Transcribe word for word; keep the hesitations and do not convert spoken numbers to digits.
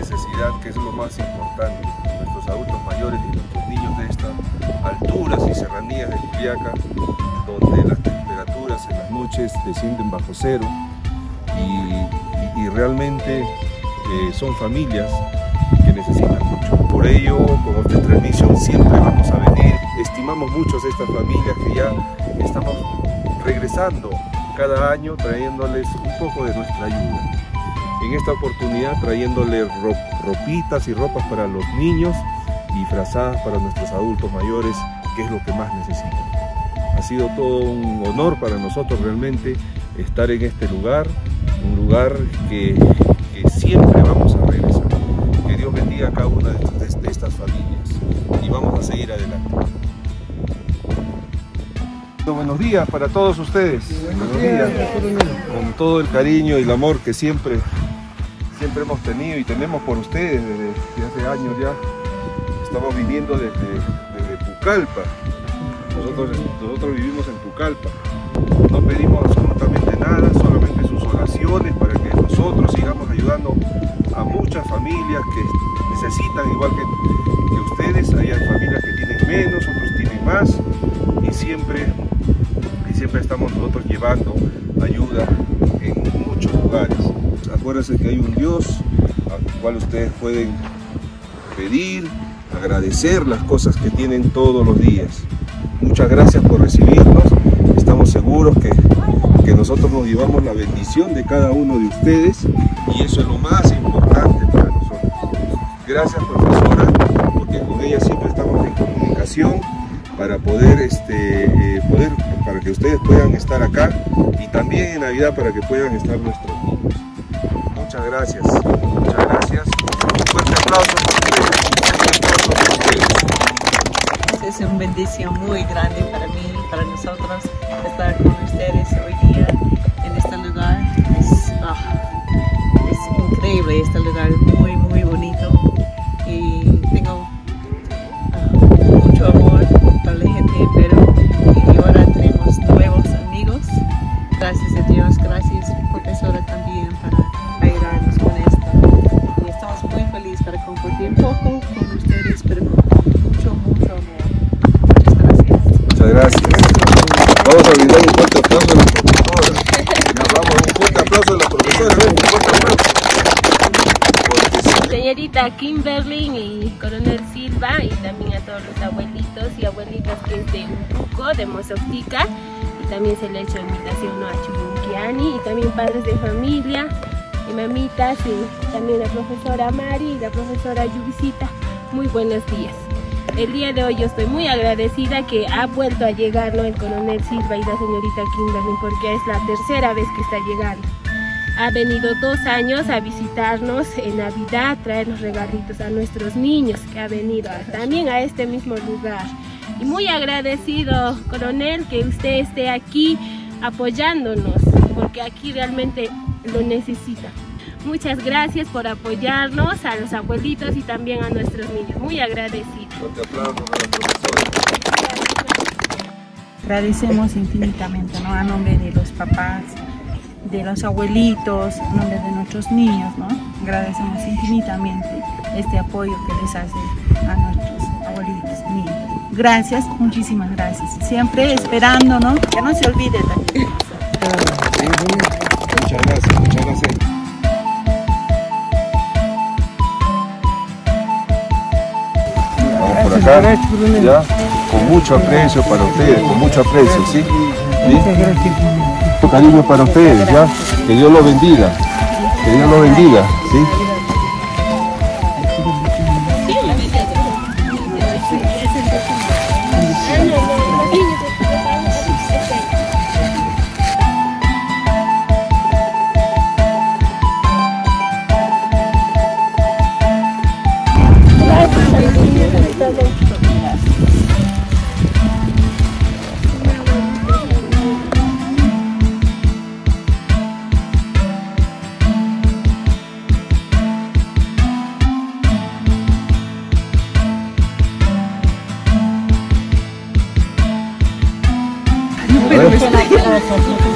necesidad que es lo más importante. Nuestros adultos mayores y nuestros niños de estas alturas y serranías de Juliaca, donde las temperaturas en las noches descienden bajo cero y, y, y realmente eh, son familias que necesitan mucho. Por ello, con esta transmisión siempre vamos a venir. Estimamos muchos a estas familias que ya estamos regresando cada año trayéndoles un poco de nuestra ayuda. En esta oportunidad trayéndoles ro ropitas y ropas para los niños y frazadas para nuestros adultos mayores, que es lo que más necesitan. Ha sido todo un honor para nosotros realmente estar en este lugar, un lugar que, que siempre vamos a regresar. Que Dios bendiga a cada una de, de, de estas familias y vamos a seguir adelante. Buenos días para todos ustedes. Buenos días. Con todo el cariño y el amor que siempre, siempre hemos tenido y tenemos por ustedes desde, desde hace años ya. Estamos viviendo desde, desde Pucallpa. Nosotros, nosotros vivimos en Pucallpa. No pedimos absolutamente nada, solamente sus oraciones para que nosotros sigamos ayudando a muchas familias que necesitan, igual que, que ustedes. Hay familias que tienen menos, otros tienen más y siempre... Siempre estamos nosotros llevando ayuda en muchos lugares. Acuérdense que hay un Dios al cual ustedes pueden pedir, agradecer las cosas que tienen todos los días. Muchas gracias por recibirnos. Estamos seguros que, que nosotros nos llevamos la bendición de cada uno de ustedes y eso es lo más importante para nosotros. Gracias, profesora, porque con ella siempre estamos en comunicación para poder, este, eh, poder para que ustedes puedan estar acá y también en Navidad para que puedan estar nuestros niños. Muchas gracias, muchas gracias. Un fuerte aplauso para ustedes. Es una bendición muy grande para mí, para nosotros, estar con ustedes hoy día en este lugar. Es, oh, es increíble este lugar, muy, muy bonito. Y tengo uh, mucho amor para la gente, pero... Y ahora tenemos nuevos amigos. Gracias a Dios, gracias profesora también para ayudarnos con esto. Y estamos muy felices para compartir un poco con ustedes, pero mucho, mucho amor. Muchas gracias. Muchas gracias. Vamos a brindar un fuerte aplauso a la profesora. Vamos, un fuerte aplauso a la profesora. Un fuerte aplauso. Señorita Kimberlin y Coronel Silva, y también a todos los abuelitos y abuelitas que es de Umpuco, de Mosotica, y también se le ha hecho invitación, ¿no?, a Chubunkiani, y también padres de familia y mamitas, y también la profesora Mari y la profesora Yurisita. Muy buenos días. El día de hoy yo estoy muy agradecida que ha vuelto a llegar, ¿no?, el coronel Silva y la señorita Kimberlin, porque es la tercera vez que está llegando. Ha venido dos años a visitarnos en Navidad, traernos regalitos a nuestros niños, que ha venido también a este mismo lugar. Y muy agradecido, coronel, que usted esté aquí apoyándonos, porque aquí realmente lo necesita. Muchas gracias por apoyarnos, a los abuelitos y también a nuestros niños. Muy agradecido. Agradecemos infinitamente, ¿no?, a nombre de los papás, de los abuelitos, en nombre de nuestros niños, ¿no? Agradecemos infinitamente este apoyo que les hace a nuestros abuelitos, niños. Gracias, muchísimas gracias. Siempre esperando, ¿no?, que no se olvide también. Muchas gracias, muchas gracias. Por acá, ya, con mucho aprecio para ustedes, con mucho aprecio, ¿sí? ¿Sí? Cariño para ustedes, ya, que Dios los bendiga, que Dios los bendiga, ¿sí? Gracias.